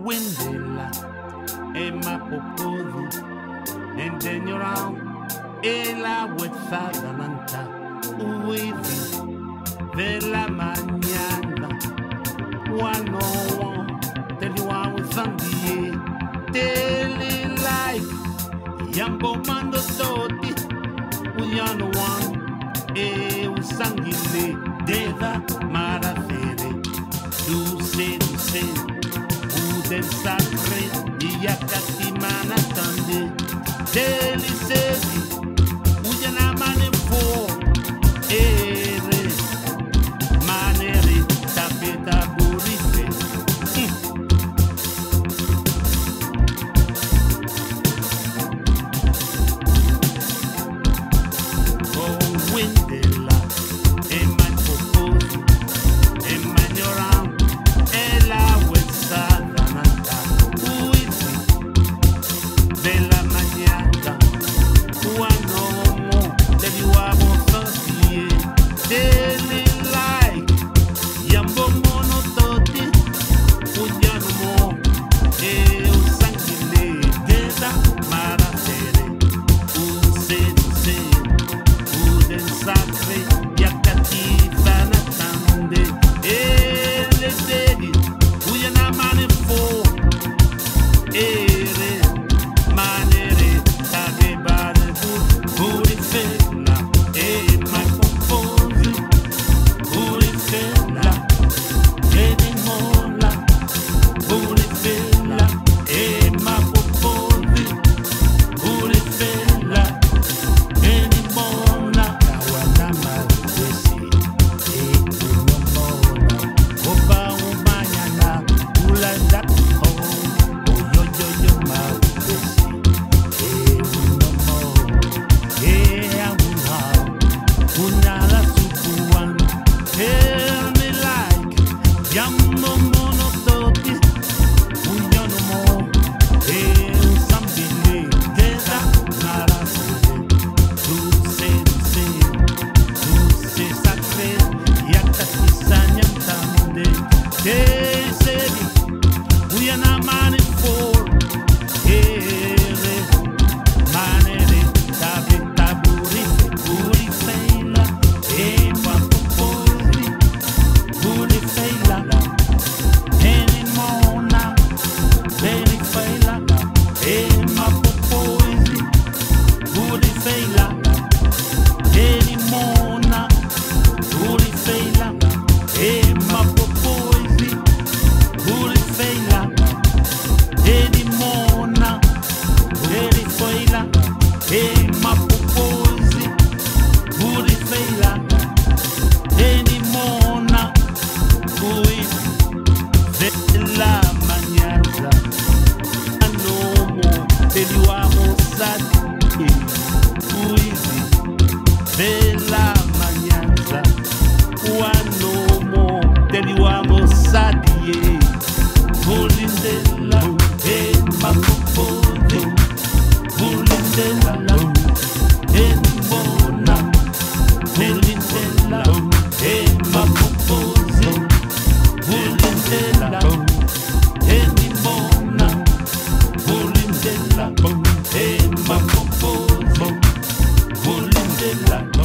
Wendela, Emma Popodo, and then you're out, Ella with Sadamanta, Uwe de la mañana, 101, tell you I was Sunday, daily life, Yambo Mando Toti, Uyano one, Usangile, Deva Marafere, Dulce. Del sacre y a casi manatande del iseli huyen a manefo eres manere tapeta burite oh windela eman poposo eman yoram ela wetsada Hey, my popo, pulling the light.